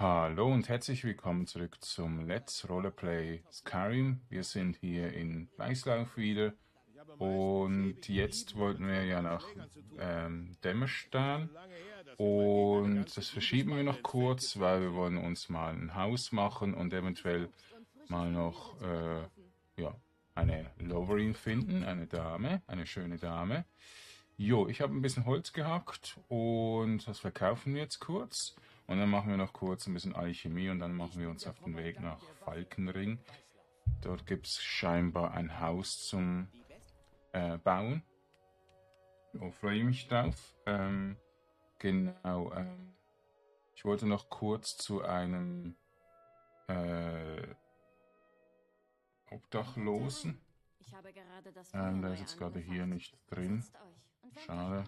Hallo und herzlich willkommen zurück zum Let's Rollerplay Skyrim. Wir sind hier in Weißlauf wieder und jetzt wollten wir ja nach Dämmerstahl und das verschieben wir noch kurz, weil wir wollen uns mal ein Haus machen und eventuell mal noch eine Loverin finden, eine schöne Dame. Jo, ich habe ein bisschen Holz gehackt und das verkaufen wir jetzt kurz. Und dann machen wir noch kurz ein bisschen Alchemie und dann machen wir uns auf den Weg nach Falkenring. Dort gibt es scheinbar ein Haus zum Bauen. Jo, freue mich drauf. Ich wollte noch kurz zu einem Obdachlosen. Der ist jetzt gerade hier nicht drin. Schade,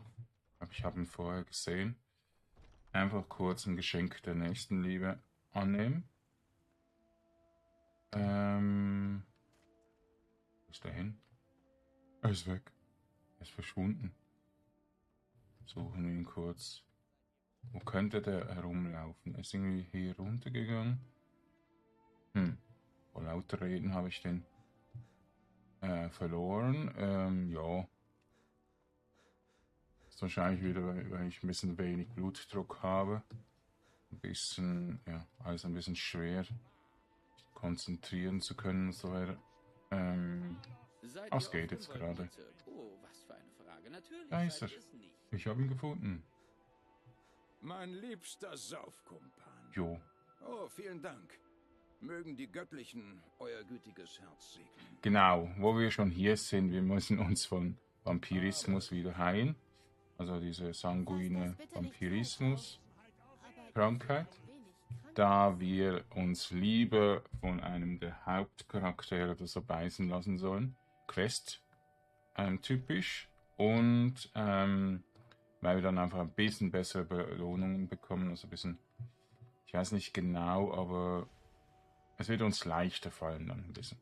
aber ich habe ihn vorher gesehen. Einfach kurz ein Geschenk der Nächstenliebe annehmen. Wo ist der hin? Er ist weg. Er ist verschwunden. Suchen wir ihn kurz. Wo könnte der herumlaufen? Er ist irgendwie hier runtergegangen. Vor lauter Reden habe ich den verloren. Ja. Wahrscheinlich wieder, weil ich ein bisschen wenig Blutdruck habe. Ein bisschen, ja, alles ein bisschen schwer konzentrieren zu können und so weiter. Was geht jetzt gerade? Oh, was für eine Frage. Natürlich, da ist er. Ich habe ihn gefunden. Mein liebster Saufkumpan. Jo. Oh, vielen Dank. Mögen die Göttlichen euer gütiges Herz segnen. Genau, wo wir schon hier sind, wir müssen uns von Vampirismus wieder heilen. Also diese sanguine Vampirismus-Krankheit, da wir uns lieber von einem der Hauptcharaktere oder so beißen lassen sollen. Quest, typisch. Und weil wir dann einfach ein bisschen bessere Belohnungen bekommen. Also ein bisschen, ich weiß nicht genau, aber es wird uns leichter fallen dann ein bisschen.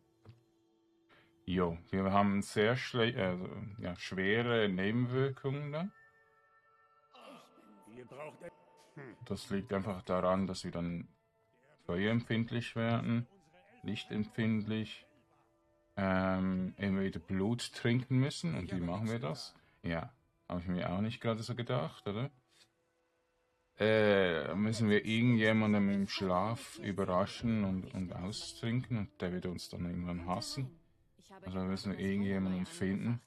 Jo, wir haben sehr schwere Nebenwirkungen dann. Das liegt einfach daran, dass wir dann feuerempfindlich werden, lichtempfindlich, entweder Blut trinken müssen. Und wie machen wir das? Ja, habe ich mir auch nicht gerade so gedacht, oder? Müssen wir irgendjemanden im Schlaf überraschen und austrinken und der wird uns dann irgendwann hassen. Also müssen wir irgendjemanden finden.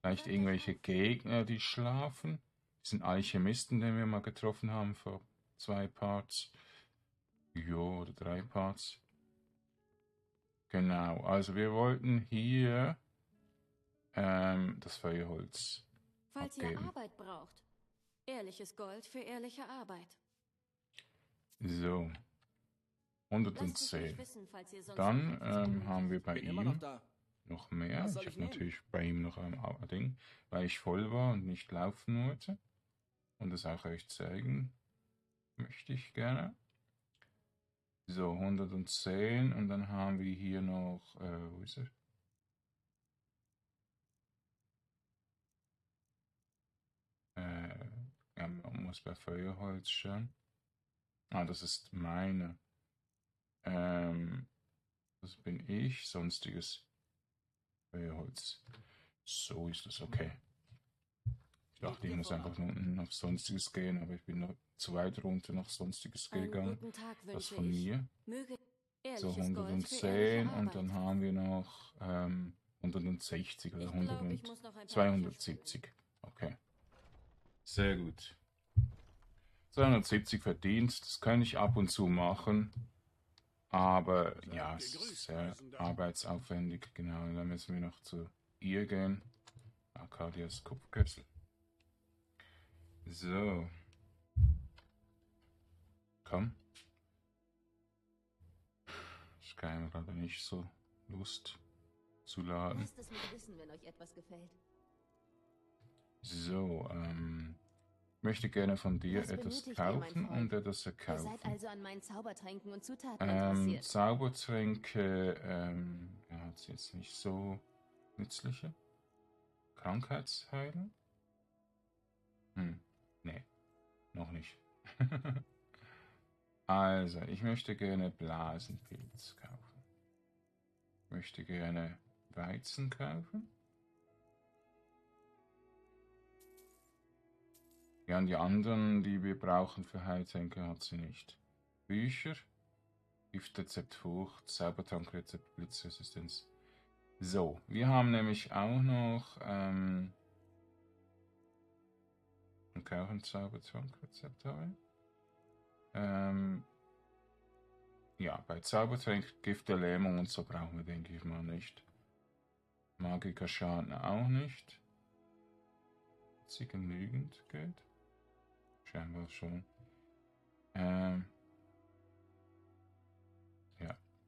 Vielleicht irgendwelche Gegner, die schlafen. Diesen Alchemisten, den wir mal getroffen haben vor 2 Parts. Jo, oder 3 Parts. Genau, also wir wollten hier das Feuerholz falls abgeben. Ihr Arbeit braucht, ehrliches Gold für ehrliche Arbeit. So. 110. Dann haben wir bei ihm noch mehr. Ich habe natürlich bei ihm noch ein Ding, weil ich voll war und nicht laufen wollte. Und das auch euch zeigen möchte ich gerne. So, 110. Und dann haben wir hier noch, wo ist er? Man muss bei Feuerholz schauen. Ah, das ist meine. Das bin ich, sonstiges Feuerholz. So ist das okay. Ich dachte, ich muss einfach nur unten auf sonstiges gehen, aber ich bin noch zu weit runter nach sonstiges gegangen. Das von mir. So 110 und dann haben wir noch 160 oder 270. Okay. Sehr gut. 270 verdient, das kann ich ab und zu machen. Aber ja, es ist sehr arbeitsaufwendig, genau. Und dann müssen wir noch zu ihr gehen. Arcadia Kupferkessel. So. Komm. Ich kann gerade nicht so Lust zu laden. Lasst es mich wissen, wenn euch etwas gefällt. So, ich möchte gerne von dir etwas kaufen und etwas verkaufen. Ihr seid also an meinen Zaubertränken und Zutaten interessiert. Zaubertränke, hat sie jetzt nicht so nützliche. Krankheitsheilen? Nee, noch nicht. Also, ich möchte gerne Blasenpilz kaufen. Ich möchte gerne Weizen kaufen. Ja, und die anderen, die wir brauchen für Heiltränke, hat sie nicht. Bücher, Giftrezept, Frucht, Zaubertrankrezept, Blitzresistenz. So, wir haben nämlich auch noch und auch ein Zaubertrankrezept habe. Ja, bei Zaubertränk, Gift der Lähmung und so brauchen wir, denke ich mal, nicht. Magiker Schaden auch nicht. Hat sie genügend Geld? Scheinbar schon. Ja,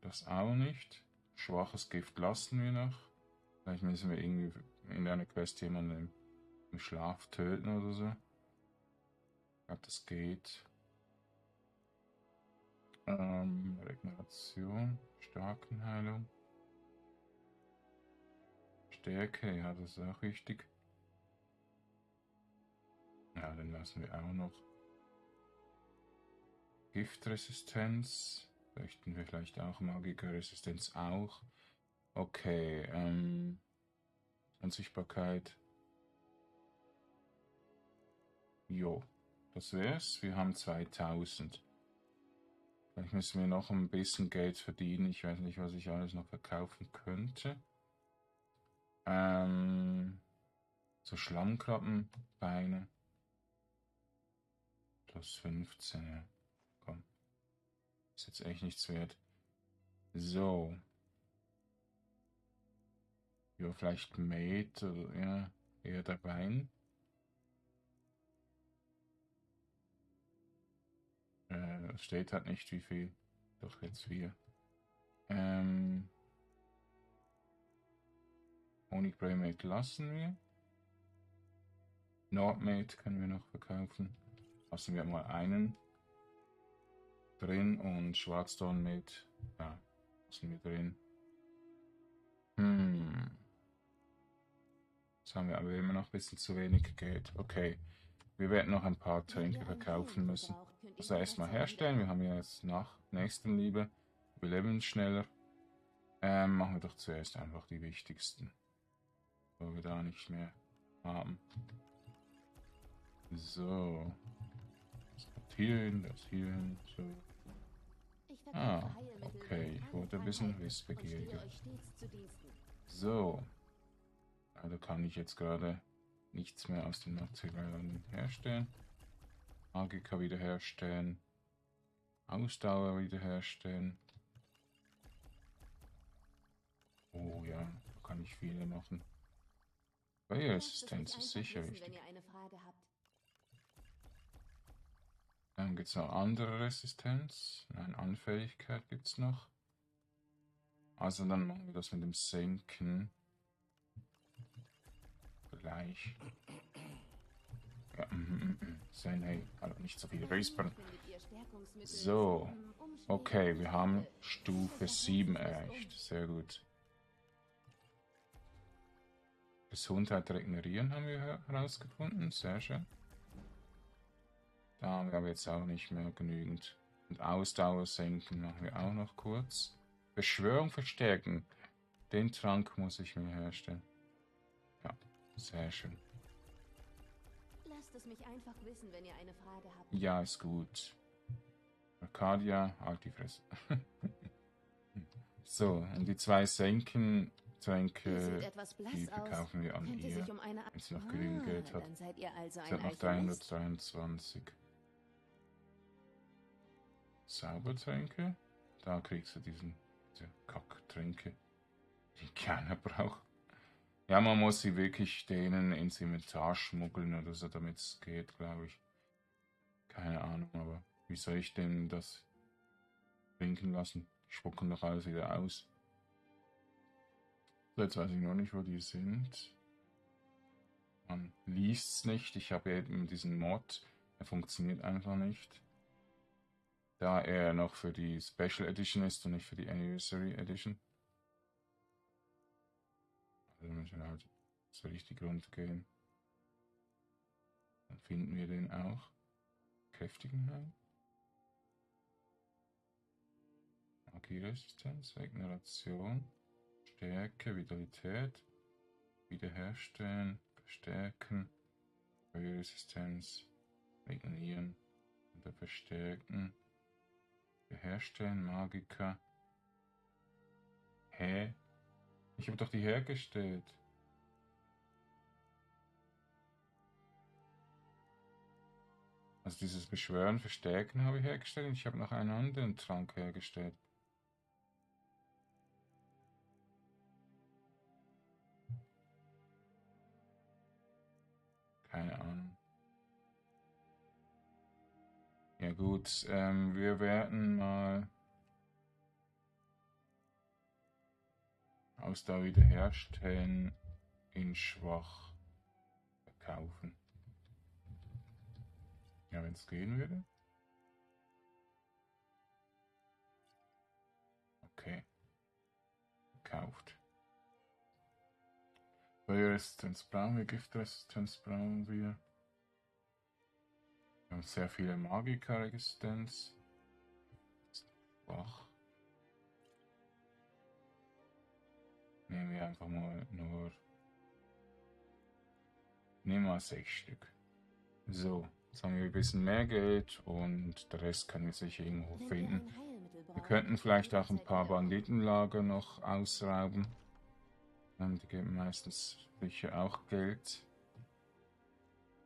das auch nicht. Schwaches Gift lassen wir noch. Vielleicht müssen wir irgendwie in einer Quest jemanden im Schlaf töten oder so. Ich glaube, das geht. Regeneration, Starkenheilung. Stärke, ja, das ist auch wichtig. Ja, den lassen wir auch noch. Giftresistenz. Möchten wir vielleicht auch Magikerresistenz auch. Okay, Unsichtbarkeit. Jo, das wär's. Wir haben 2000. Vielleicht müssen wir noch ein bisschen Geld verdienen. Ich weiß nicht, was ich alles noch verkaufen könnte. So Schlammkrabbenbeine. Plus 15, ja. Komm. Ist jetzt echt nichts wert. So. Ja, vielleicht Mate oder ja, eher dabei. Steht halt nicht wie viel. Doch jetzt 4. Honigbräumate lassen wir. Nordmate können wir noch verkaufen. Lassen wir mal einen drin und Schwarzdornmate. Ja, lassen wir drin. Jetzt haben wir aber immer noch ein bisschen zu wenig Geld. Okay. Wir werden noch ein paar Tränke verkaufen müssen. Das heißt mal herstellen. Wir haben ja jetzt nach Nächstenliebe. Wir leben schneller. Machen wir doch zuerst einfach die wichtigsten. Wo wir da nicht mehr haben. So. Das kommt hier hin, das hier hin. So. Ah, okay. Ich wurde ein bisschen wissbegieriger. So. Also kann ich jetzt gerade nichts mehr aus den Nachtzügern herstellen. Magika wiederherstellen. Ausdauer wiederherstellen. Oh ja, da kann ich viele machen. Feuerassistenz ist sicher wichtig. Dann gibt es noch andere Resistenz. Nein, Anfälligkeit gibt es noch. Also dann machen wir das mit dem Senken. Gleich. Ja, sein, hey, also nicht so viel Rispern. So, okay, wir haben Stufe 7 erreicht. Sehr gut. Gesundheit regenerieren haben wir herausgefunden. Sehr schön. Da haben wir aber jetzt auch nicht mehr genügend. Und Ausdauer senken machen wir auch noch kurz. Beschwörung verstärken. Den Trank muss ich mir herstellen. Ja. Sehr schön. Lasst es mich einfach wissen, wenn ihr eine Frage habt. Ja, ist gut. Arcadia, halt die Fresse. So, und die 2 Senken-Tränke, die verkaufen wir an ihr, wenn sie noch genügend Geld hat. Sie hat noch 323. Zaubertränke? Da kriegst du diese Kack-Tränke, die keiner braucht. Ja, man muss sie wirklich denen ins Inventar schmuggeln oder so, damit es geht, glaube ich. Keine Ahnung, aber wie soll ich denn das trinken lassen? Die spucken doch alles wieder aus. So, jetzt weiß ich noch nicht, wo die sind. Man liest es nicht. Ich habe eben diesen Mod. Er funktioniert einfach nicht. Da er noch für die Special Edition ist und nicht für die Anniversary Edition. Wir müssen halt so richtig rund gehen. Dann finden wir den auch. Kräftigen Heil. Energieresistenz, Regeneration, Stärke, Vitalität, Wiederherstellen, Verstärken, Feuerresistenz, Regenerieren, unter Verstärken, Wiederherstellen, Magiker. Hä? Ich habe doch die hergestellt. Also dieses Beschwören, Verstärken habe ich hergestellt und ich habe noch einen anderen Trank hergestellt. Keine Ahnung. Ja gut, wir werden mal Ausdauer wiederherstellen in schwach verkaufen. Ja, wenn es gehen würde. Okay. Gekauft. Feuerresistenz brauchen wir, Giftresistenz brauchen wir. Wir haben sehr viele Magikerresistenz. Schwach. Nehmen wir einfach mal nur. Nehmen wir 6 Stück. So. Jetzt haben wir ein bisschen mehr Geld und der Rest kann ich sicher irgendwo finden. Wir könnten vielleicht auch ein paar Banditenlager noch ausrauben. Die geben meistens sicher auch Geld.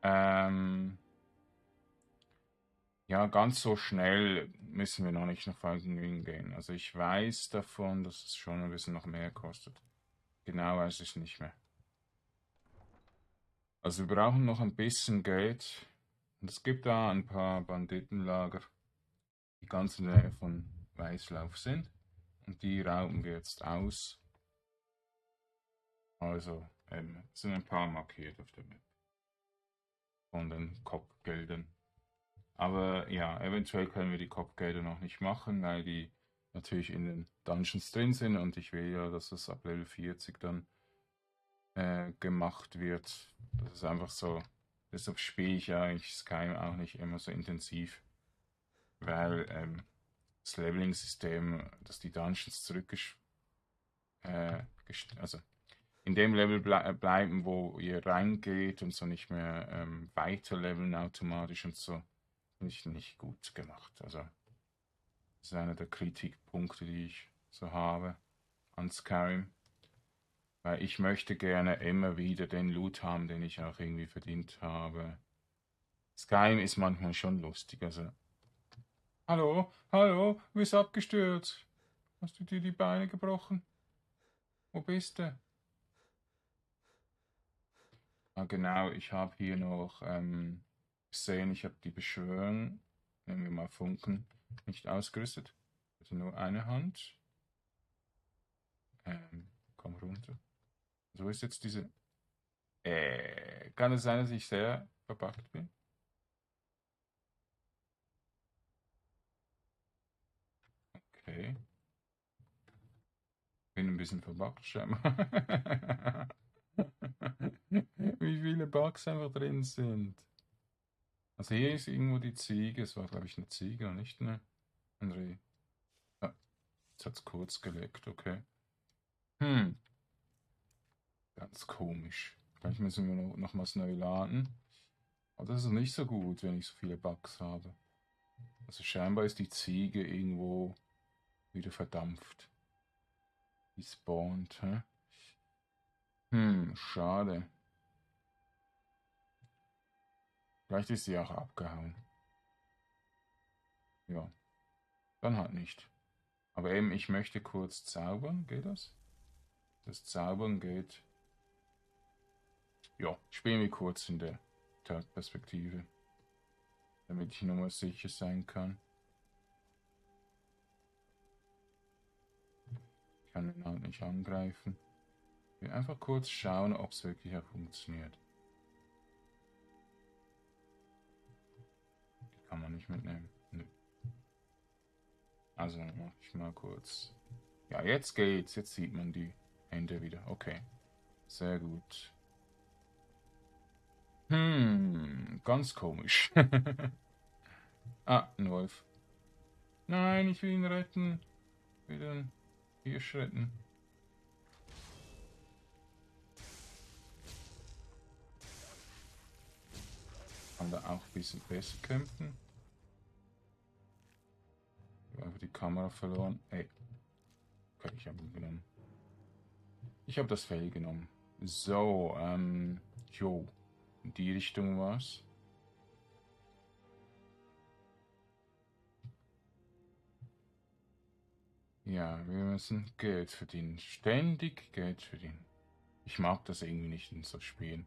Ja, ganz so schnell müssen wir noch nicht nach Falkenring gehen. Also ich weiß davon, dass es schon ein bisschen noch mehr kostet. Genau weiß ich nicht mehr. Also wir brauchen noch ein bisschen Geld. Und es gibt da ein paar Banditenlager, die ganz in der Nähe von Weißlauf sind. Und die rauben wir jetzt aus. Also, sind ein paar markiert auf der Map. Von den Kopfgeldern. Aber ja, eventuell können wir die Kopfgelder noch nicht machen, weil die natürlich in den Dungeons drin sind. Und ich will ja, dass es ab Level 40 dann gemacht wird. Das ist einfach so. Deshalb spiele ich ja eigentlich Skyrim auch nicht immer so intensiv, weil das Leveling-System, dass die Dungeons also in dem Level bleiben, wo ihr reingeht und so nicht mehr weiter leveln automatisch und so, finde ich nicht gut gemacht. Also das ist einer der Kritikpunkte, die ich so habe an Skyrim. Weil ich möchte gerne immer wieder den Loot haben, den ich auch irgendwie verdient habe. Skyrim ist manchmal schon lustig, also... Hallo, hallo, du bist abgestürzt. Hast du dir die Beine gebrochen? Wo bist du? Ah genau, ich habe hier noch gesehen, ich habe die Beschwörung, nehmen wir mal Funken, nicht ausgerüstet. Also nur eine Hand. Komm runter. So ist jetzt diese... Kann es sein, dass ich sehr verpackt bin? Okay. Bin ein bisschen verpackt, scheinbar. Wie viele Bugs einfach drin sind. Also hier ist irgendwo die Ziege. Es war, glaube ich, eine Ziege und nicht ein Reh. Ah, jetzt hat es kurz geleckt, okay. Ganz komisch. Vielleicht müssen wir nochmals neu laden. Aber das ist nicht so gut, wenn ich so viele Bugs habe. Also scheinbar ist die Ziege irgendwo wieder verdampft. Die spawnt, hä? Schade. Vielleicht ist sie auch abgehauen. Ja, dann halt nicht. Aber eben, ich möchte kurz zaubern. Geht das? Das Zaubern geht. Ja, spielen wir kurz in der Third-Perspektive. Damit ich nochmal sicher sein kann. Ich kann ihn halt nicht angreifen. Ich will einfach kurz schauen, ob es wirklich auch funktioniert. Die kann man nicht mitnehmen. Nö. Also mache ich mal kurz. Ja, jetzt geht's. Jetzt sieht man die Hände wieder. Okay. Sehr gut. Ganz komisch. Ah, ein Wolf. Nein, ich will ihn retten. wieder 4 Schritten. Kann da auch ein bisschen besser kämpfen. Ich habe einfach die Kamera verloren. Ey. Okay, ich habe ihn genommen. Ich habe das Fell genommen. So, jo. In die Richtung war's. Ja, wir müssen Geld verdienen. Ständig Geld verdienen. Ich mag das irgendwie nicht in so Spielen.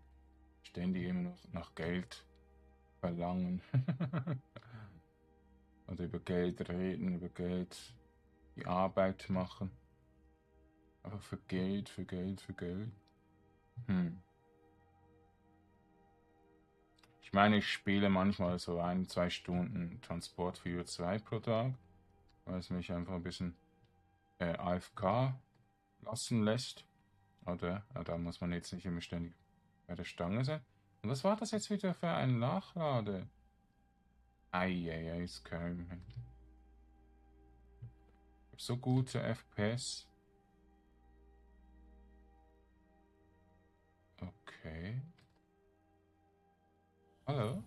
Ständig immer noch nach Geld verlangen. Oder über Geld reden, über Geld die Arbeit machen. Aber für Geld, für Geld, für Geld. Ich meine, ich spiele manchmal so 1-2 Stunden Transport für CO2 pro Tag, weil es mich einfach ein bisschen AFK lassen lässt. Oder da muss man jetzt nicht immer ständig bei der Stange sein. Und was war das jetzt wieder für ein Nachlade? Eieiei, Skyrim. Ich habe so gute FPS. Okay. Hallo?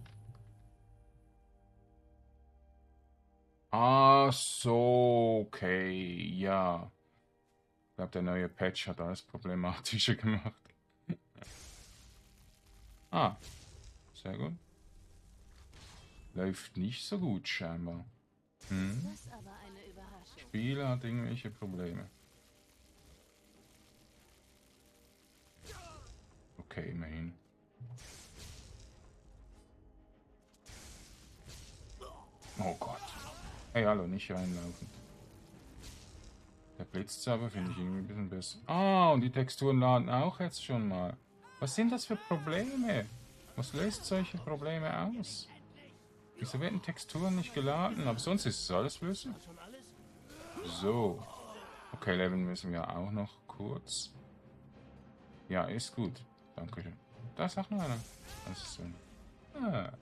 Ah, so, okay, ja. Ich glaube, der neue Patch hat alles problematischer gemacht. Ah, sehr gut. Läuft nicht so gut, scheinbar. Das aber eine Überraschung. Spieler hat irgendwelche Probleme. Okay, immerhin. Oh Gott. Hey, hallo, nicht reinlaufen. Der Blitzzauber finde ich irgendwie ein bisschen besser. Ah, und die Texturen laden auch jetzt schon mal. Was sind das für Probleme? Was löst solche Probleme aus? Wieso werden Texturen nicht geladen? Aber sonst ist es alles flüssig. So. Okay, leveln müssen wir auch noch kurz. Ja, ist gut. Dankeschön. Da ist auch noch einer. Das ist Sven. Ah.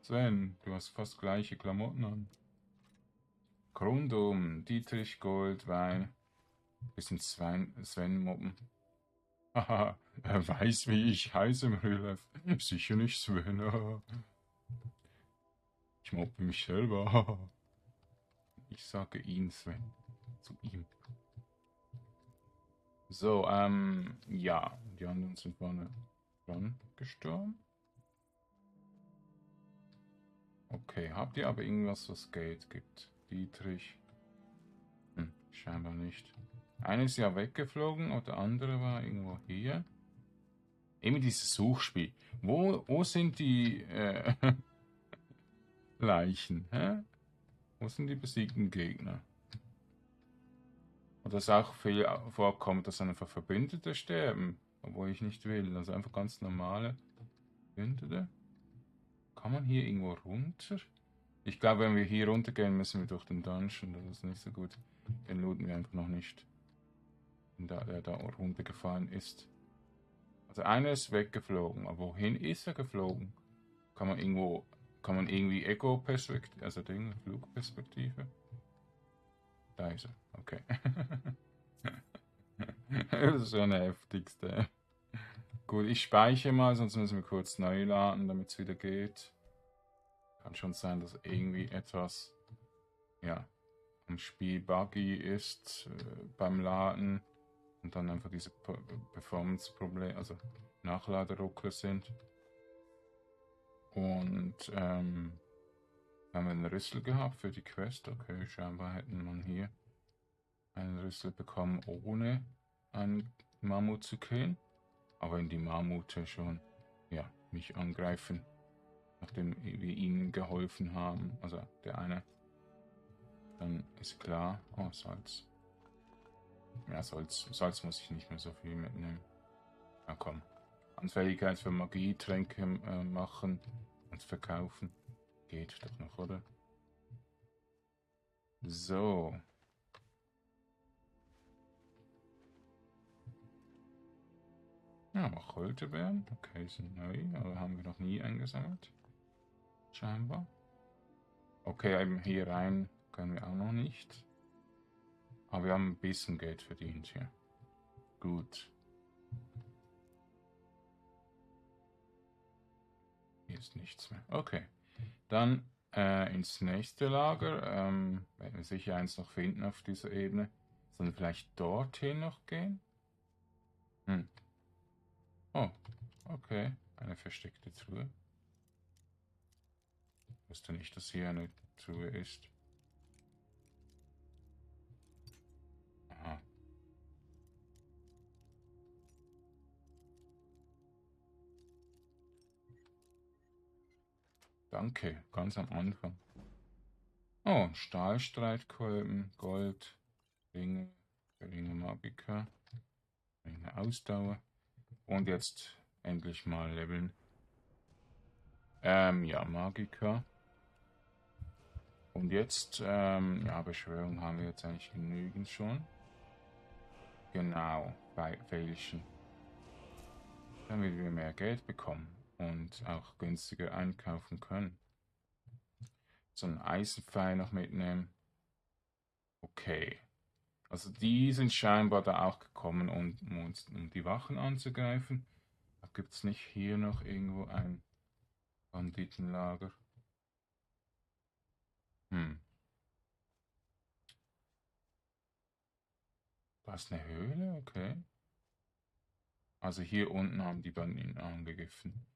Sven, du hast fast gleiche Klamotten an. Grundum, Dietrich, Gold, Wein. Bisschen Sven-Moppen. Haha, er weiß, wie ich heiße im Real-Life. Sicher nicht Sven. Ich moppe mich selber. Ich sage ihn, Sven. Zu ihm. So, ja. Die anderen sind vorne dran gestorben. Okay, habt ihr aber irgendwas, was Geld gibt? Dietrich. Scheinbar nicht. Einer ist ja weggeflogen und der andere war irgendwo hier. Eben dieses Suchspiel. Wo sind die Leichen? Hä? Wo sind die besiegten Gegner? Und das auch viel vorkommt, dass einfach Verbündete sterben, obwohl ich nicht will. Also einfach ganz normale Verbündete. Kann man hier irgendwo runter? Ich glaube, wenn wir hier runter gehen, müssen wir durch den Dungeon. Das ist nicht so gut. Den looten wir einfach noch nicht. Da der da runtergefallen ist. Also einer ist weggeflogen. Aber wohin ist er geflogen? Kann man irgendwie Echo-Perspektive, also Ding, Flugperspektive? Da ist er. Okay. Das ist schon der heftigste. Gut, ich speichere mal, sonst müssen wir kurz neu laden, damit es wieder geht. Kann schon sein, dass irgendwie etwas, ja, im Spiel buggy ist beim Laden und dann einfach diese Performance-Probleme, also Nachladeruckler sind. Und haben wir einen Rüssel gehabt für die Quest. Okay, scheinbar hätten man hier einen Rüssel bekommen, ohne einen Mammut zu killen. Aber in die Mammute schon, ja, mich angreifen. Nachdem wir ihnen geholfen haben, also der eine, dann ist klar, oh, Salz. Ja, Salz muss ich nicht mehr so viel mitnehmen. Na komm. Anfälligkeit für Magietränke machen und verkaufen. Geht doch noch, oder? So. Ja, auch Holtebeeren. Okay, sind neu, aber haben wir noch nie eingesammelt. Scheinbar. Okay, eben hier rein können wir auch noch nicht. Aber wir haben ein bisschen Geld verdient hier. Gut. Hier ist nichts mehr. Okay. Dann ins nächste Lager. Werden wir sicher eins noch finden auf dieser Ebene. Sollen wir vielleicht dorthin noch gehen? Hm. Oh, okay. Eine versteckte Truhe. Ich wusste nicht, dass hier eine Truhe ist. Aha. Danke, ganz am Anfang. Oh, Stahlstreitkolben, Gold, Ringe, geringe Magika, geringe Ausdauer. Und jetzt endlich mal leveln. Ja, Magika. Und jetzt, ja, Beschwörung haben wir jetzt eigentlich genügend schon. Genau, bei welchen. Damit wir mehr Geld bekommen und auch günstiger einkaufen können. So ein Eisenpfeil noch mitnehmen. Okay. Also die sind scheinbar da auch gekommen, um die Wachen anzugreifen. Gibt es nicht hier noch irgendwo ein Banditenlager? Hm. Da ist eine Höhle, okay. Also hier unten haben die Banditen angegriffen.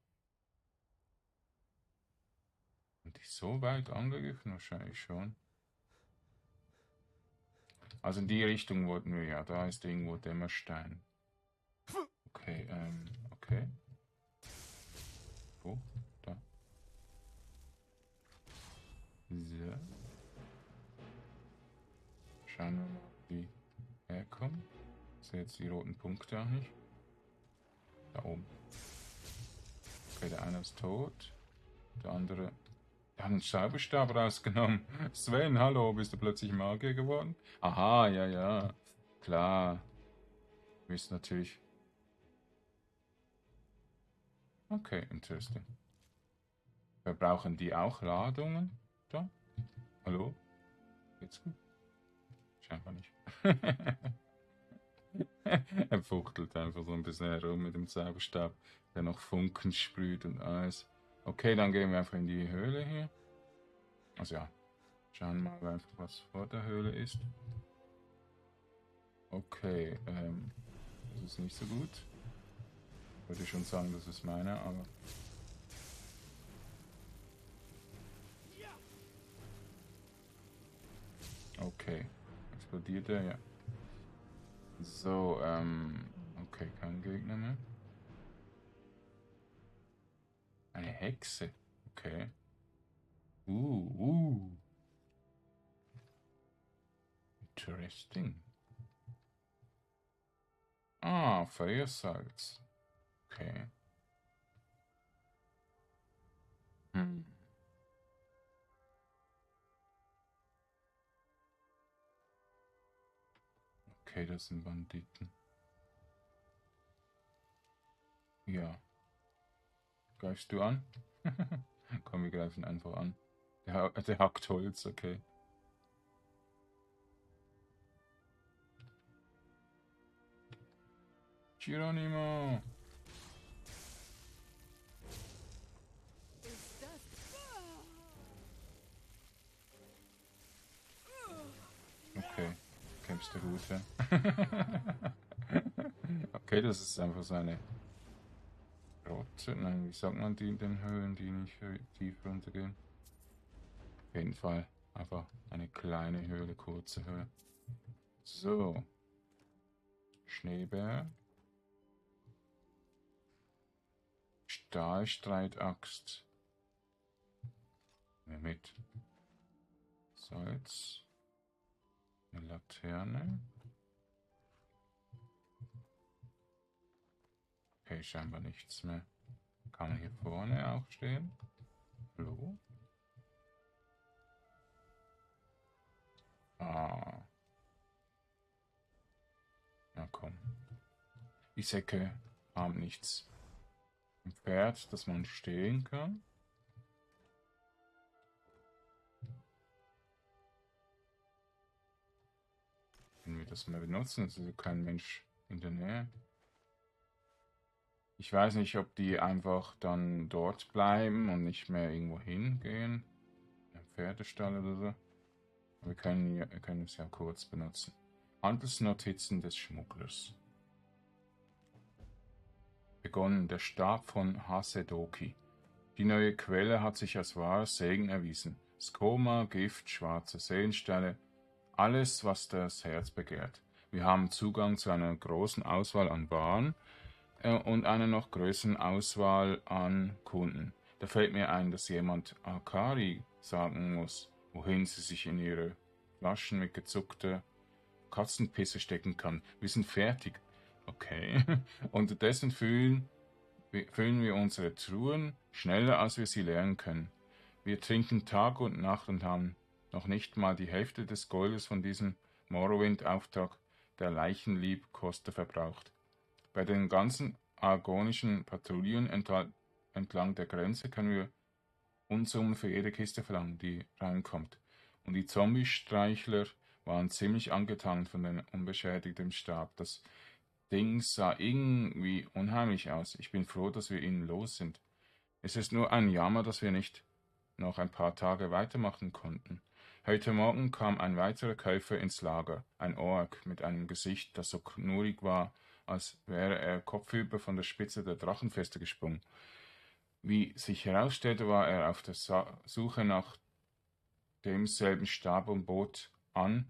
Und ich so weit angegriffen? Wahrscheinlich schon. Also in die Richtung wollten wir ja. Da ist irgendwo Dämmerstein. Okay, okay. Wo? Da. So. Schauen wir mal, wie herkommen. Ich sehe jetzt die roten Punkte auch nicht. Da oben. Okay, der eine ist tot. Der andere... Der hat einen Zauberstab rausgenommen. Sven, hallo, bist du plötzlich Magier geworden? Aha, ja, ja. Klar. Du bist natürlich... Okay, interesting. Verbrauchen die auch Ladungen? Da? Hallo? Geht's gut? Scheinbar nicht. Er fuchtelt einfach so ein bisschen herum mit dem Zauberstab, der noch Funken sprüht und alles. Okay, dann gehen wir einfach in die Höhle hier. Also ja, schauen wir mal einfach, was vor der Höhle ist. Okay, das ist nicht so gut. Würde ich schon sagen, das ist meine, aber... Okay. Explodiert er, ja. So, okay, kein Gegner mehr. Eine Hexe. Okay. Interesting. Ah, Feuersalz. Okay. Hm. Okay, das sind Banditen. Ja. Greifst du an? Komm, wir greifen einfach an. Der hackt Holz, okay. Geronimo! Okay, kämpfst du gut, ja? Okay, das ist einfach seine Rotze. Nein, wie sagt man die in den Höhlen, die nicht tief runtergehen? Auf jeden Fall einfach eine kleine Höhle, kurze Höhle. So. Schneebär. Stahlstreitaxt. Nehmen wir mit. Salz. Eine Laterne. Okay, scheinbar nichts mehr. Kann man hier vorne auch stehen? Hallo? Ah. Na komm. Die Säcke haben nichts. Ein Pferd, dass man stehen kann. das mal benutzen. Es ist also kein Mensch in der Nähe. Ich weiß nicht, ob die einfach dann dort bleiben und nicht mehr irgendwo hingehen. Ein Pferdestall oder so. Wir können es ja kurz benutzen. Handelsnotizen des Schmugglers. Begonnen. Der Stab von Hasedoki. Die neue Quelle hat sich als wahres Segen erwiesen. Skoma, Gift, schwarze Seelensteine. Alles, was das Herz begehrt. Wir haben Zugang zu einer großen Auswahl an Waren und einer noch größeren Auswahl an Kunden. Da fällt mir ein, dass jemand Akari sagen muss, wohin sie sich in ihre Flaschen mit gezuckter Katzenpisse stecken kann. Wir sind fertig. Okay. Unterdessen füllen wir unsere Truhen schneller, als wir sie leeren können. Wir trinken Tag und Nacht und haben noch nicht mal die Hälfte des Goldes von diesem Morrowind-Auftrag der Leichenliebkoste verbraucht. Bei den ganzen argonischen Patrouillen entlang der Grenze können wir Unsummen für jede Kiste verlangen, die reinkommt. Und die Zombie-Streichler waren ziemlich angetan von dem unbeschädigten Stab. Das Ding sah irgendwie unheimlich aus. Ich bin froh, dass wir ihnen los sind. Es ist nur ein Jammer, dass wir nicht noch ein paar Tage weitermachen konnten. Heute Morgen kam ein weiterer Käufer ins Lager, ein Ork mit einem Gesicht, das so knurrig war, als wäre er kopfüber von der Spitze der Drachenfeste gesprungen. Wie sich herausstellte, war er auf der Suche nach demselben Stab und bot an,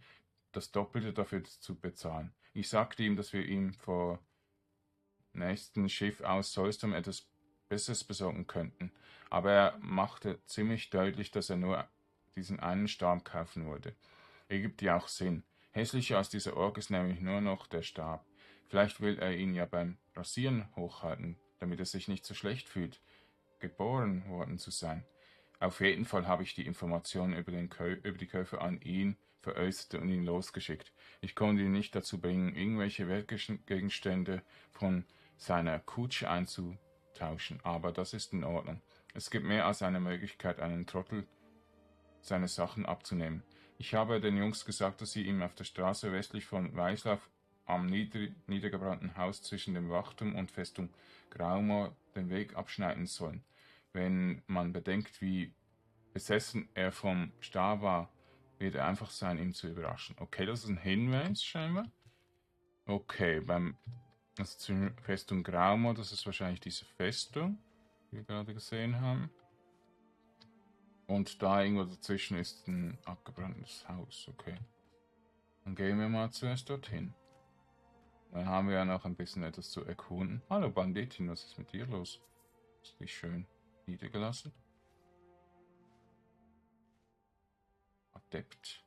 das Doppelte dafür zu bezahlen. Ich sagte ihm, dass wir ihm vor nächsten Schiff aus Solstum etwas Besseres besorgen könnten, aber er machte ziemlich deutlich, dass er nur diesen einen Stab kaufen wollte. Ergibt ja auch Sinn. Hässlicher als dieser Ork ist nämlich nur noch der Stab. Vielleicht will er ihn ja beim Rasieren hochhalten, damit er sich nicht so schlecht fühlt, geboren worden zu sein. Auf jeden Fall habe ich die Informationen über die Käufer an ihn veräußert und ihn losgeschickt. Ich konnte ihn nicht dazu bringen, irgendwelche Wertgegenstände von seiner Kutsche einzutauschen, aber das ist in Ordnung. Es gibt mehr als eine Möglichkeit, einen Trottel seine Sachen abzunehmen. Ich habe den Jungs gesagt, dass sie ihm auf der Straße westlich von Weißlauf am niedergebrannten Haus zwischen dem Wachturm und Festung Grauma den Weg abschneiden sollen. Wenn man bedenkt, wie besessen er vom Star war, wird er einfach sein, ihn zu überraschen. Okay, das ist ein Hinweis scheinbar. Okay, also zur Festung Grauma, das ist wahrscheinlich diese Festung, die wir gerade gesehen haben. Und da irgendwo dazwischen ist ein abgebranntes Haus, okay. Dann gehen wir mal zuerst dorthin. Dann haben wir ja noch ein bisschen etwas zu erkunden. Hallo Banditin, was ist mit dir los? Ist dich schön niedergelassen? Adept.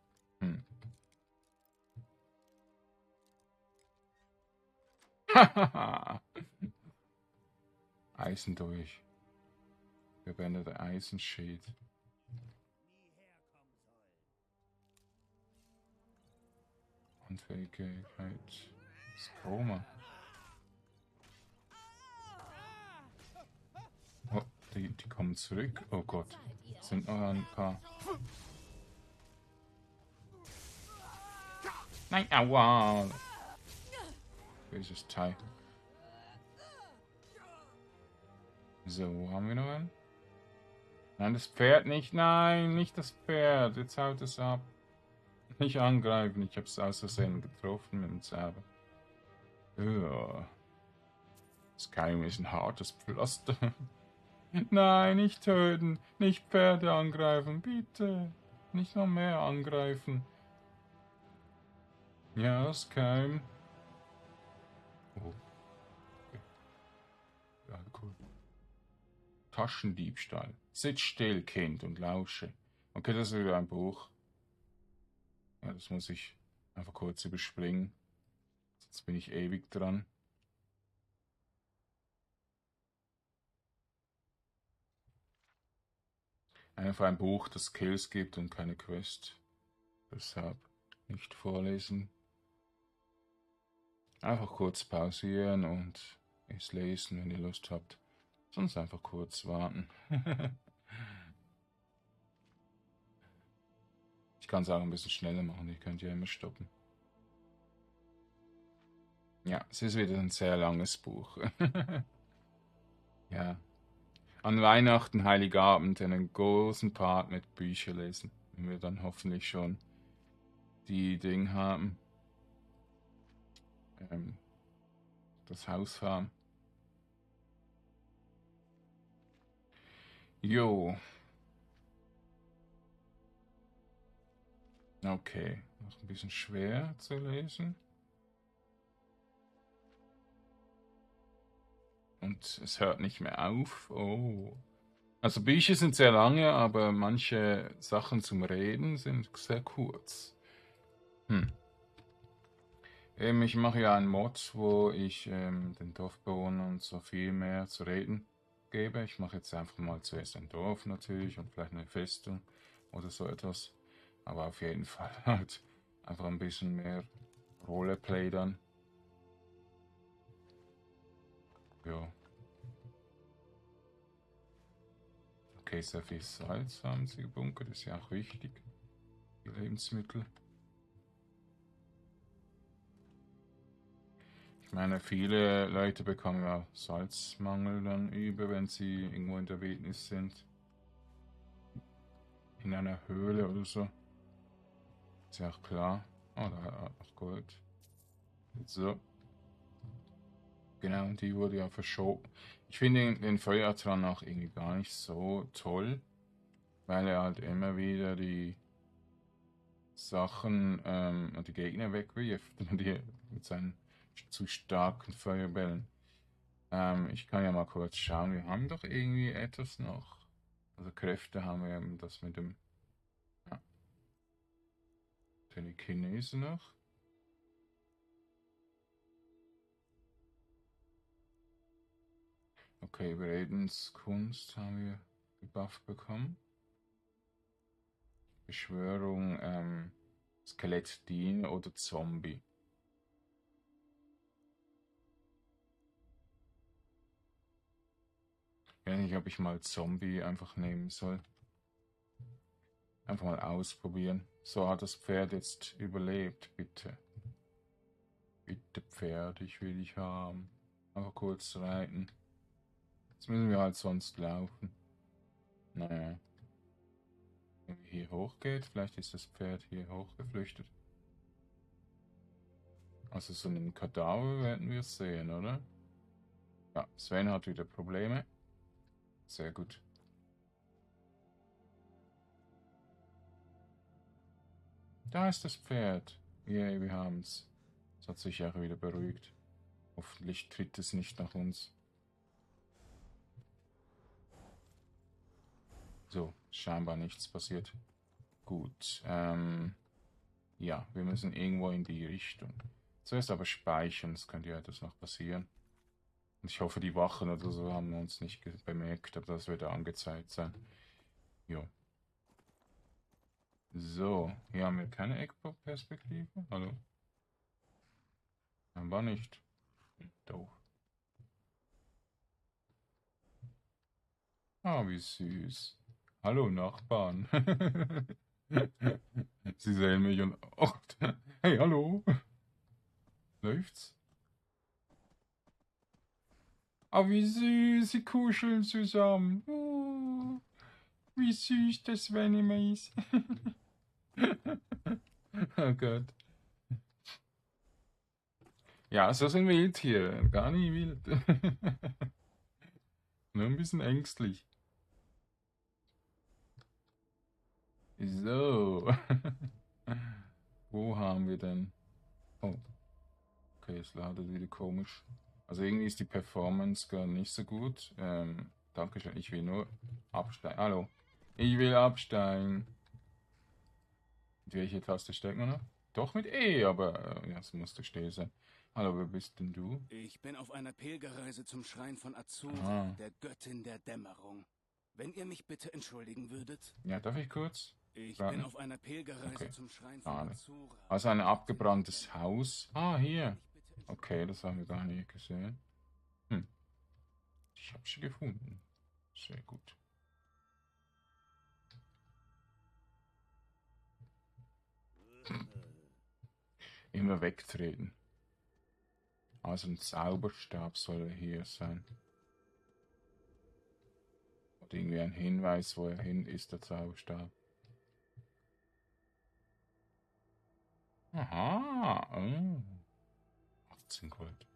Hahaha! Eisen durch. Verwendete Eisenschild. Unfähigkeit. Skoma. Oh, die kommen zurück. Oh Gott. Sind noch ein paar. Nein, aua. Böses Teil. So, wo haben wir noch einen? Nein, das Pferd nicht. Nein, nicht das Pferd. Jetzt haut es ab. Nicht angreifen. Ich habe es aus Versehen getroffen mit dem Zauber. Ja. Skyrim ist ein hartes Pflaster. Nein, nicht töten. Nicht Pferde angreifen. Bitte. Nicht noch mehr angreifen. Ja, Skyrim. Oh. Ja, cool. Taschendiebstahl. Sitz still, Kind, und lausche. Okay, das ist wieder ein Buch. Ja, das muss ich einfach kurz überspringen. Jetzt bin ich ewig dran. Einfach ein Buch, das Skills gibt und keine Quest. Deshalb nicht vorlesen. Einfach kurz pausieren und es lesen, wenn ihr Lust habt. Sonst einfach kurz warten. Ich kann es auch ein bisschen schneller machen. Ihr könnt ja immer stoppen. Ja, es ist wieder ein sehr langes Buch. Ja. An Weihnachten, Heiligabend einen großen Part mit Büchern lesen, wenn wir dann hoffentlich schon die Dinge haben. Das Haus haben. Jo. Okay, noch ein bisschen schwer zu lesen. Und es hört nicht mehr auf. Oh. Also Bücher sind sehr lange, aber manche Sachen zum Reden sind sehr kurz. Ich mache ja einen Mod, wo ich den Dorfbewohnern so viel mehr zu reden gebe. Ich mache jetzt einfach mal zuerst ein Dorf natürlich und vielleicht eine Festung oder so etwas. Aber auf jeden Fall halt einfach ein bisschen mehr Rollerplay dann. Ja. Okay, sehr viel Salz haben sie gebunkert, ist ja auch wichtig. Die Lebensmittel. Ich meine, viele Leute bekommen ja Salzmangel dann über, wenn sie irgendwo in der Wildnis sind. In einer Höhle oder so. Ist ja auch klar. Oh, da hat er auch Gold. So. Genau, und die wurde ja verschoben. Ich finde den Feuertran auch irgendwie gar nicht so toll, weil er halt immer wieder die Sachen und die Gegner wegwirft mit seinen zu starken Feuerbällen. Ich kann ja mal kurz schauen, wir haben doch irgendwie etwas noch. Also Kräfte haben wir eben das mit dem Telekinesen noch. Okay, Redenskunst haben wir gebufft bekommen. Beschwörung, Skelett, Diener oder Zombie. Ich weiß nicht, ob ich mal Zombie einfach nehmen soll. Einfach mal ausprobieren. So hat das Pferd jetzt überlebt, bitte. Bitte Pferd, ich will dich haben. Einfach kurz reiten. Jetzt müssen wir halt sonst laufen. Naja. Wenn wir hier hoch geht, vielleicht ist das Pferd hier hochgeflüchtet. Also so einen Kadaver werden wir sehen, oder? Ja, Sven hat wieder Probleme. Sehr gut. Da ist das Pferd. Yay, wir haben es. Es hat sich auch wieder beruhigt. Hoffentlich tritt es nicht nach uns. So, scheinbar nichts passiert. Gut, ja, wir müssen irgendwo in die Richtung. Zuerst aber speichern, es könnte ja etwas noch passieren. Und ich hoffe, die Wachen oder so haben uns nicht bemerkt, aber das wird angezeigt sein. Jo. So, hier haben wir keine Eckperspektive. Hallo? Aber nicht. Doof. Ah, wie süß. Hallo Nachbarn. Sie sehen mich und... Oh, hey, hallo. Läuft's? Ah, wie süß. Sie kuscheln zusammen. Oh, wie süß das Sven immer ist. Oh Gott. Ja, so sind wir jetzt hier. Gar nicht wild. Nur ein bisschen ängstlich. So. Wo haben wir denn? Oh. Okay, es ladet wieder komisch. Also irgendwie ist die Performance gar nicht so gut. Dankeschön, ich will nur absteigen. Hallo. Ich will absteigen. Mit welcher Taste steckt man noch? Doch mit E, aber ja, es musste still sein. Hallo, wer bist denn du? Ich bin auf einer Pilgerreise zum Schrein von Azura, der Göttin der Dämmerung. Wenn ihr mich bitte entschuldigen würdet. Ja, darf ich kurz? Ich bin auf einer Pilgerreise zum Schrein von Azura. Also ein abgebranntes Haus. Ah, hier. Okay, das haben wir gar nicht gesehen. Hm. Ich habe sie gefunden. Sehr gut. Immer wegtreten. Also ein Zauberstab soll er hier sein. Oder irgendwie ein Hinweis, wo er hin ist, der Zauberstab. Aha. Oh. 18 Gold.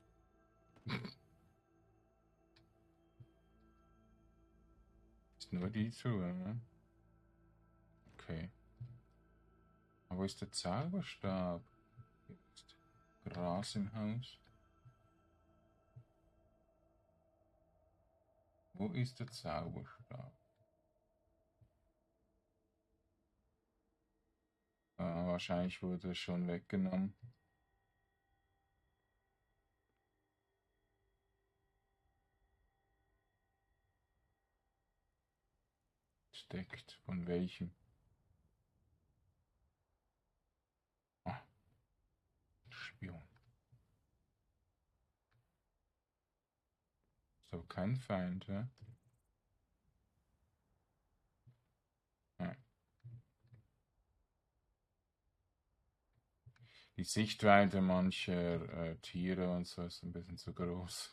Ist nur die Zugang, ne? Okay. Aber wo ist der Zauberstab? Gras im Haus. Wo ist der Zauberstab? Ah, wahrscheinlich wurde er schon weggenommen. Steckt von welchem? So, kein Feind, ja? Nein. Die Sichtweite mancher Tiere und so ist ein bisschen zu groß.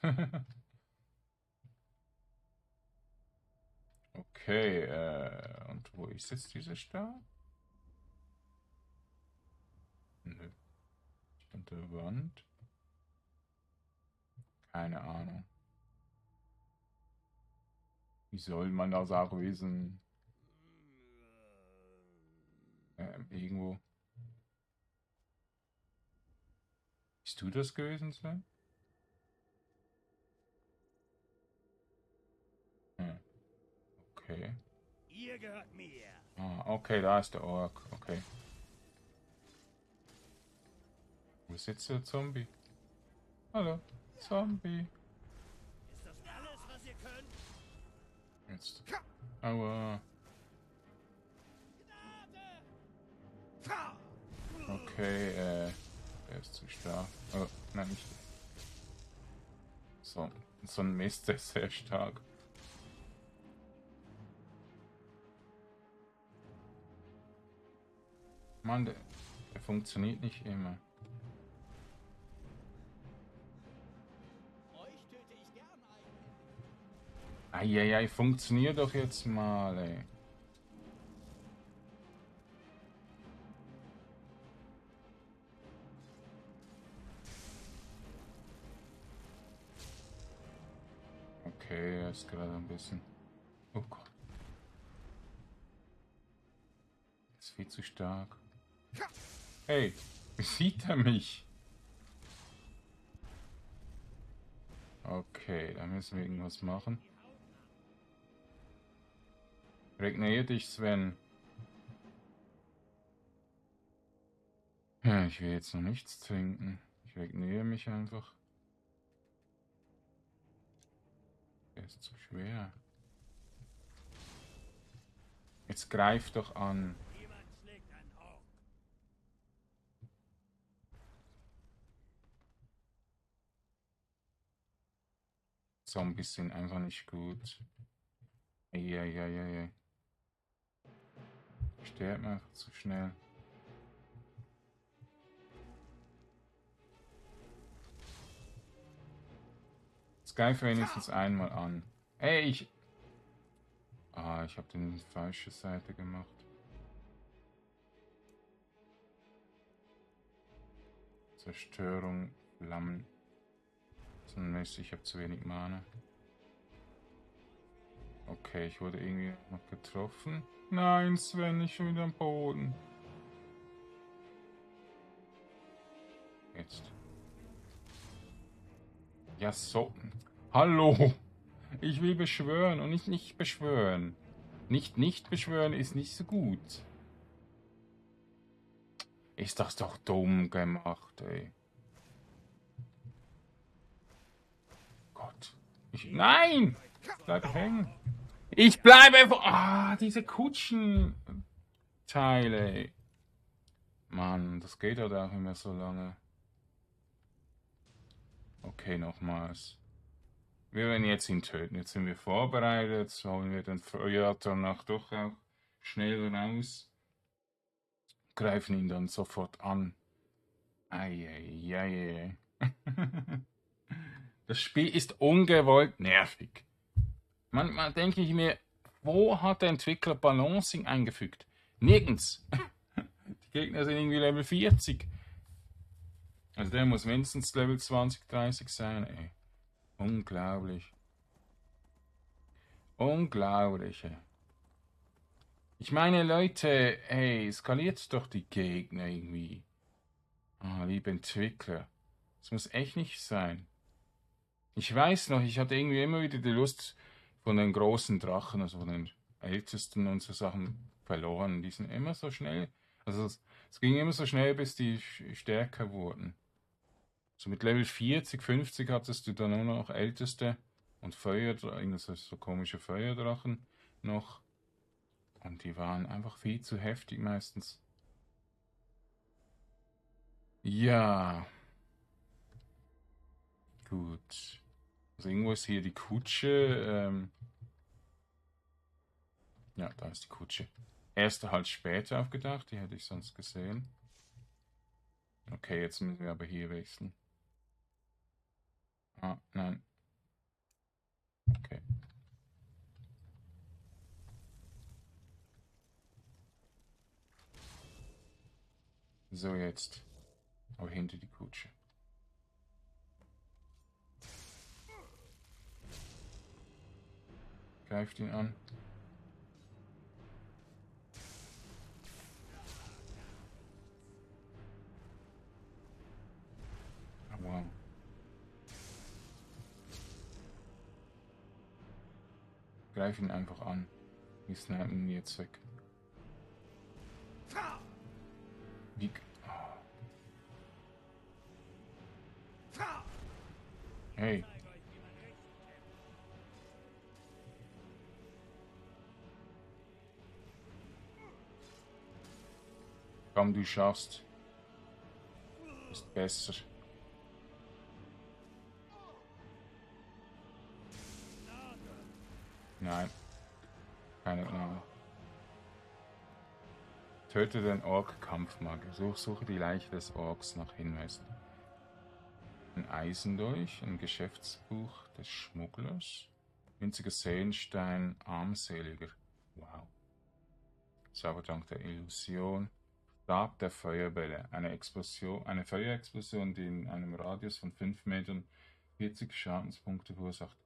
Okay, und wo ist jetzt dieser Stab? Nö. Unter der Wand? Keine Ahnung. Wie soll man das auch wissen? Irgendwo. Bist du das gewesen sein? Hm. Okay. Ihr gehört mir. Ah, okay, da ist der Ork. Okay. Wo ist jetzt der Zombie? Hallo, Zombie. Ist das alles, was ihr könnt? Jetzt. Aua. Okay, der ist zu stark. Oh, nein, nicht. So ein Mist, der ist sehr stark. Mann, der funktioniert nicht immer. Eieiei, funktioniert doch jetzt mal, ey. Okay, er ist gerade ein bisschen... Oh Gott. Das ist viel zu stark. Hey, wie sieht er mich? Okay, da müssen wir irgendwas machen. Regenerier dich, Sven. Ja, ich will jetzt noch nichts trinken. Ich regeneriere mich einfach. Der ist zu schwer. Jetzt greif doch an. Zombies sind einfach nicht gut. Eieieiei. Sterben einfach zu schnell. Skype wenigstens einmal an. Hey, ich... Ah, ich habe den falsche Seite gemacht. Zerstörung, Flammen. So ein Mist, ich habe zu wenig Mana. Okay, ich wurde irgendwie noch getroffen. Nein, Sven, ich bin wieder am Boden. Jetzt. Ja, so. Hallo. Ich will beschwören und nicht beschwören. Nicht beschwören ist nicht so gut. Ist das doch dumm gemacht, ey. Gott. Nein! Bleib hängen. Ich bleibe einfach... Ah, diese Kutschenteile. Mann, das geht ja da auch immer so lange. Okay, nochmals. Wir werden jetzt ihn töten. Jetzt sind wir vorbereitet. Jetzt holen wir den Feuer danach doch auch schnell raus. Greifen ihn dann sofort an. Eieiei. Das Spiel ist ungewollt nervig. Manchmal denke ich mir, wo hat der Entwickler Balancing eingefügt? Nirgends. Die Gegner sind irgendwie Level 40. Also der muss mindestens Level 20, 30 sein, ey. Unglaublich. Unglaublich, ey. Ich meine, Leute, ey, skaliert doch die Gegner irgendwie. Ah, liebe Entwickler. Das muss echt nicht sein. Ich weiß noch, ich hatte irgendwie immer wieder die Lust von den großen Drachen, also von den Ältesten und so Sachen verloren. Die sind immer so schnell. Also es ging immer so schnell, bis die stärker wurden. So mit Level 40, 50 hattest du dann nur noch Älteste und Feuerdrachen, das heißt so komische Feuerdrachen noch. Und die waren einfach viel zu heftig meistens. Ja. Gut. Also irgendwo ist hier die Kutsche. Ja, da ist die Kutsche. Erste halt später aufgedacht, die hätte ich sonst gesehen. Okay, jetzt müssen wir aber hier wechseln. Ah, nein. Okay. So, jetzt. Aber hinter die Kutsche. Greift ihn an. Oh, wow. Greif ihn einfach an. Wir snipen ihn jetzt weg. Wie... Hey. Komm, du schaffst. Ist besser. Nein. Keine Ahnung. Töte den Ork-Kampfmagier. Suche die Leiche des Orks nach Hinweisen. Ein Eisendolch, ein Geschäftsbuch des Schmugglers, winziger Seelenstein, armseliger. Wow. Zaubertrank der Illusion, Stab der Feuerbälle, eine Feuerexplosion, die in einem Radius von 5 Metern 40 Schadenspunkte verursacht.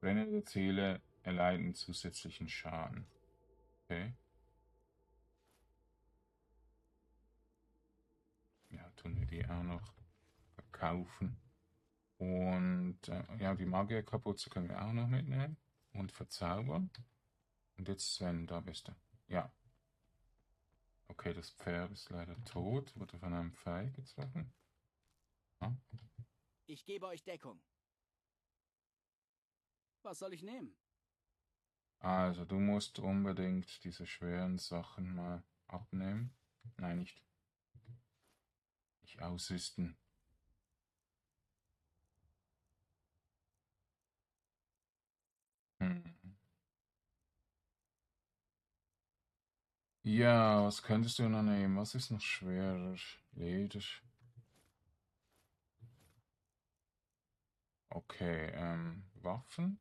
Brennende Ziele erleiden zusätzlichen Schaden. Okay. Ja, tun wir die auch noch verkaufen. Und ja, die Magierkapuze können wir auch noch mitnehmen und verzaubern. Und jetzt Sven, da bist du. Ja. Okay, das Pferd ist leider tot, wurde von einem Pfeil getroffen. Ja. Ich gebe euch Deckung. Was soll ich nehmen? Also, du musst unbedingt diese schweren Sachen mal abnehmen. Nein, nicht. Nicht ausrüsten. Ja, was könntest du noch nehmen? Was ist noch schwerer? Leder. Okay, Waffen.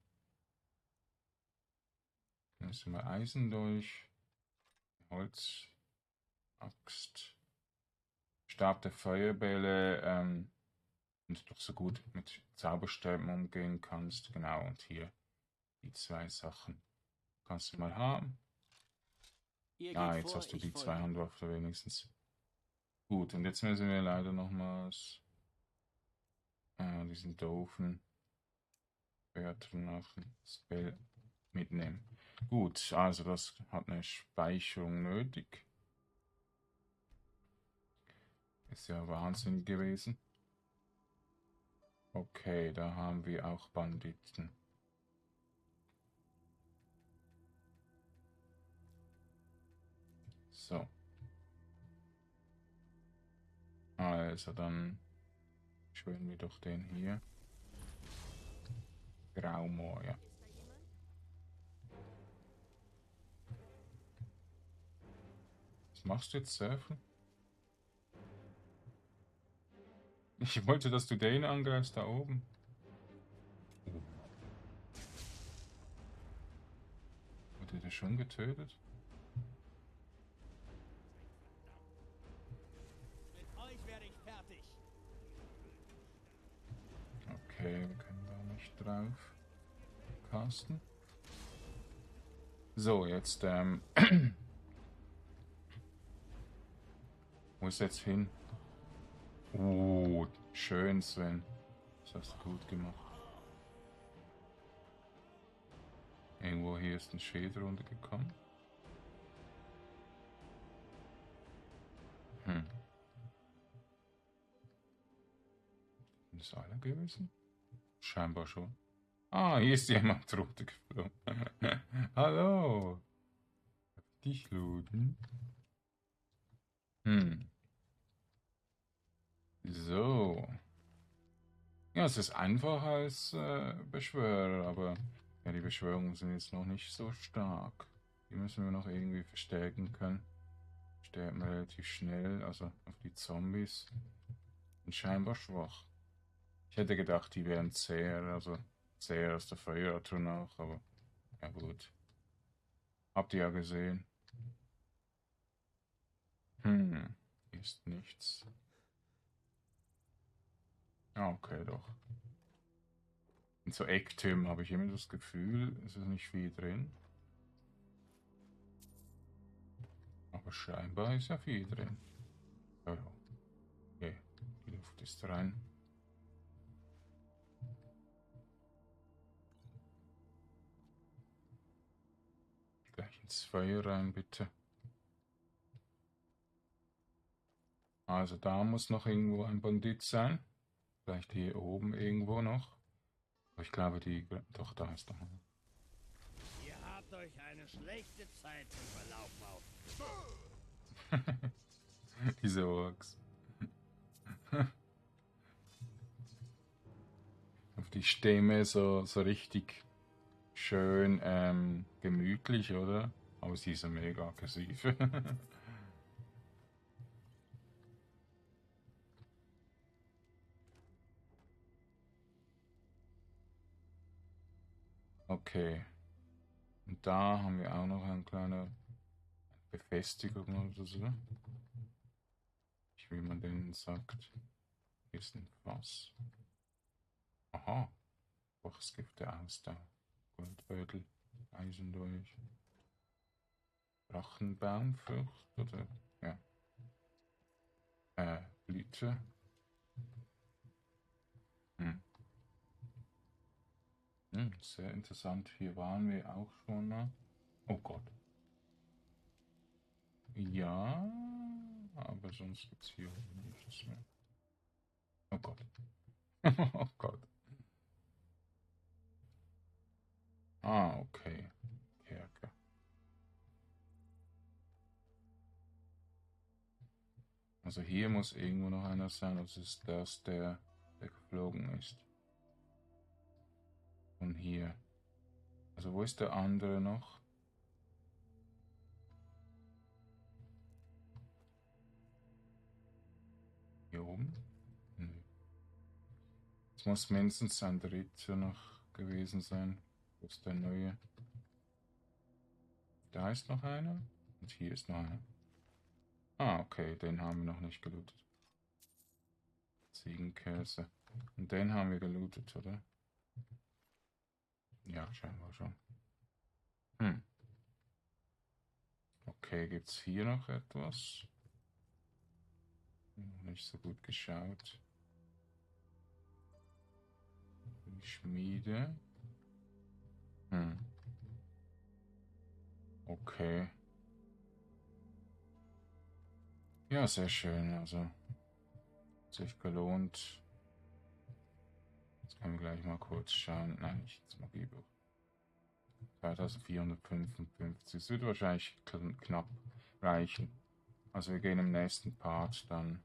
Dann ist immer Eisendolch. Holz. Axt. Stab der Feuerbälle. Und du doch so gut mit Zauberstäben umgehen kannst. Genau, und hier die zwei Sachen. Kannst du mal haben. Ah, jetzt hast du die zwei Handwaffen wenigstens. Gut, und jetzt müssen wir leider nochmals diesen doofen Spell mitnehmen. Gut, also das hat eine Speicherung nötig. Ist ja wahnsinnig gewesen. Okay, da haben wir auch Banditen. So. Also dann schwören wir doch den hier. Grauma, ja. Was machst du jetzt, Surfen? Ich wollte, dass du den angreifst da oben. mich schon getötet? Mit euch werde ich fertig. Okay, wir können da nicht drauf casten. So, jetzt, wo ist jetzt hin? Schön, Sven. Das hast du gut gemacht. Irgendwo hier ist ein Schild runtergekommen. Sind das alle gewesen? Scheinbar schon. Ah, hier ist jemand runtergeflogen. Hallo! Dich looten. So. Ja, es ist einfacher als Beschwörer, aber ja, die Beschwörungen sind jetzt noch nicht so stark. Die müssen wir noch irgendwie verstärken können. Sterben relativ schnell, also auf die Zombies. Und scheinbar schwach. Ich hätte gedacht, die wären zäher, also zäher als der Feueratom auch, aber ja gut. Habt ihr ja gesehen. Ist nichts. Okay, doch. In so Ecktürmen habe ich immer das Gefühl, es ist nicht viel drin. Aber scheinbar ist ja viel drin. Okay, die Luft ist rein. Gleich ins Feuer rein, bitte. Also da muss noch irgendwo ein Bandit sein. Vielleicht hier oben irgendwo noch. Aber ich glaube, die... Doch, da ist doch. Ihr habt euch eine schlechte Zeit zum Verlaufen auf. Diese Orks. Auf die Stämme so richtig schön gemütlich, oder? Aber sie ist mega aggressiv. Okay, und da haben wir auch noch eine kleine Befestigung oder so. Wie man denen sagt, ist ein Fass. Aha, was gibt der aus da? Goldbeutel, Eisendolch, Drachenbaumfrucht oder ja, Blüte. Sehr interessant, hier waren wir auch schon mal. Oh Gott. Ja, aber sonst gibt es hier nichts mehr. Oh Gott. Oh Gott. Okay. Kerker. Also hier muss irgendwo noch einer sein, das ist das, der geflogen ist. Hier. Also wo ist der andere noch? Hier oben? Es muss mindestens ein dritter noch gewesen sein. Wo ist der neue? Da ist noch einer. Und hier ist noch einer. Okay, den haben wir noch nicht gelootet. Ziegenkäse. Und den haben wir gelootet, oder? Ja, scheinbar schon. Okay, gibt es hier noch etwas? Nicht so gut geschaut. Die Schmiede. Okay. Ja, sehr schön. Also, hat sich gelohnt. Jetzt können wir gleich mal kurz schauen. Nein, nicht ins Magiebuch. 2455. Es wird wahrscheinlich knapp reichen. Also wir gehen im nächsten Part dann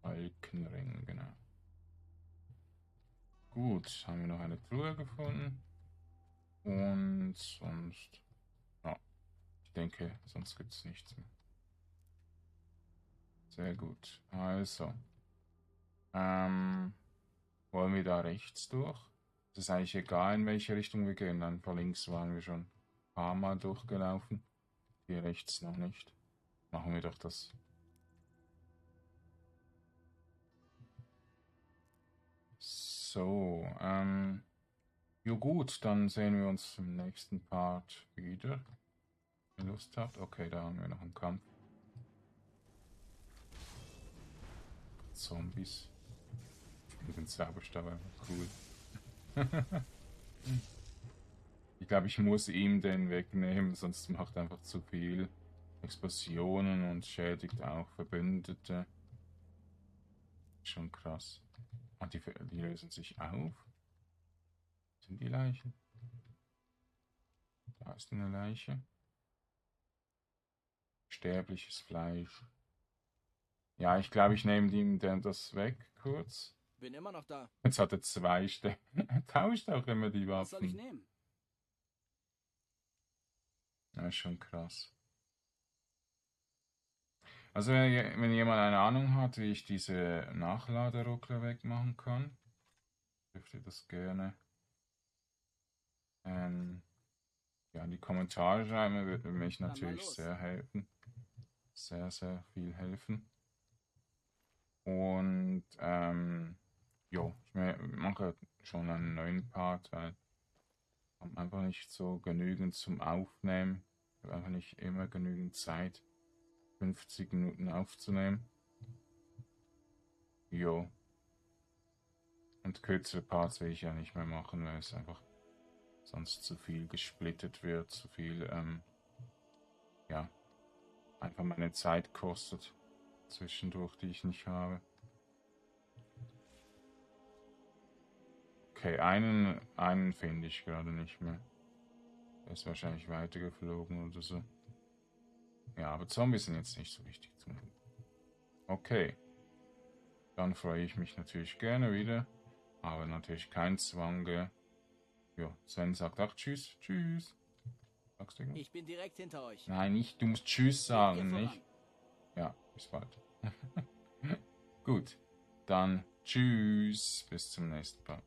Falkenring, genau. Gut, haben wir noch eine Truhe gefunden. Und sonst... ich denke, sonst gibt es nichts mehr. Sehr gut. Also, wollen wir da rechts durch? Das ist eigentlich egal, in welche Richtung wir gehen. Ein paar links waren wir schon ein paar Mal durchgelaufen. Hier rechts noch nicht. Machen wir doch das. So, ja gut, dann sehen wir uns im nächsten Part wieder. Wenn ihr Lust habt. Okay, da haben wir noch einen Kampf. Zombies. Mit dem Zauberstab einfach cool. Ich glaube, ich muss ihm den wegnehmen, sonst macht er einfach zu viel Explosionen und schädigt auch Verbündete. Schon krass. Und die lösen sich auf. Sind die Leichen? Da ist eine Leiche. Sterbliches Fleisch. Ja, ich glaube, ich nehme ihm das weg kurz. Bin immer noch da. Jetzt hat er zwei Sterne. Er tauscht auch immer die Waffen. Was soll ich nehmen? Ja, ist schon krass. Also wenn jemand eine Ahnung hat, wie ich diese Nachladeruckler wegmachen kann, dürft ihr das gerne ja, in die Kommentare schreiben, würde mich natürlich sehr helfen. Sehr, sehr viel helfen. Und jo, ich mache schon einen neuen Part, weil ich habe einfach nicht so genügend zum Aufnehmen. Ich habe einfach nicht immer genügend Zeit, 50 Minuten aufzunehmen. Jo. Und kürzere Parts will ich ja nicht mehr machen, weil es einfach sonst zu viel gesplittet wird, zu viel, ja, einfach meine Zeit kostet zwischendurch, die ich nicht habe. Okay, einen finde ich gerade nicht mehr. Der ist wahrscheinlich weitergeflogen oder so. Ja, aber Zombies sind jetzt nicht so wichtig zu machen. Okay. Dann freue ich mich natürlich gerne wieder. Aber natürlich kein Zwang, gell? Jo, Sven sagt auch Tschüss. Tschüss. Sagst du irgendwas? Ich bin direkt hinter euch. Nein, nicht. Du musst Tschüss sagen, nicht? Ja, bis bald. Gut. Dann Tschüss. Bis zum nächsten Mal.